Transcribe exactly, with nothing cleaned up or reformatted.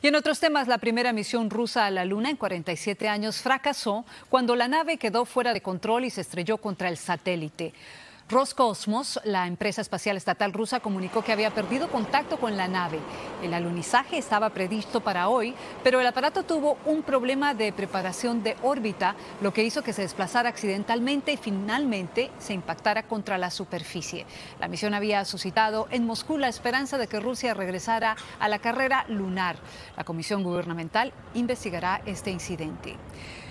Y en otros temas, la primera misión rusa a la Luna en cuarenta y siete años fracasó cuando la nave quedó fuera de control y se estrelló contra el satélite. Roscosmos, la empresa espacial estatal rusa, comunicó que había perdido contacto con la nave. El alunizaje estaba previsto para hoy, pero el aparato tuvo un problema de preparación de órbita, lo que hizo que se desplazara accidentalmente y finalmente se impactara contra la superficie. La misión había suscitado en Moscú la esperanza de que Rusia regresara a la carrera lunar. La Comisión Gubernamental investigará este incidente.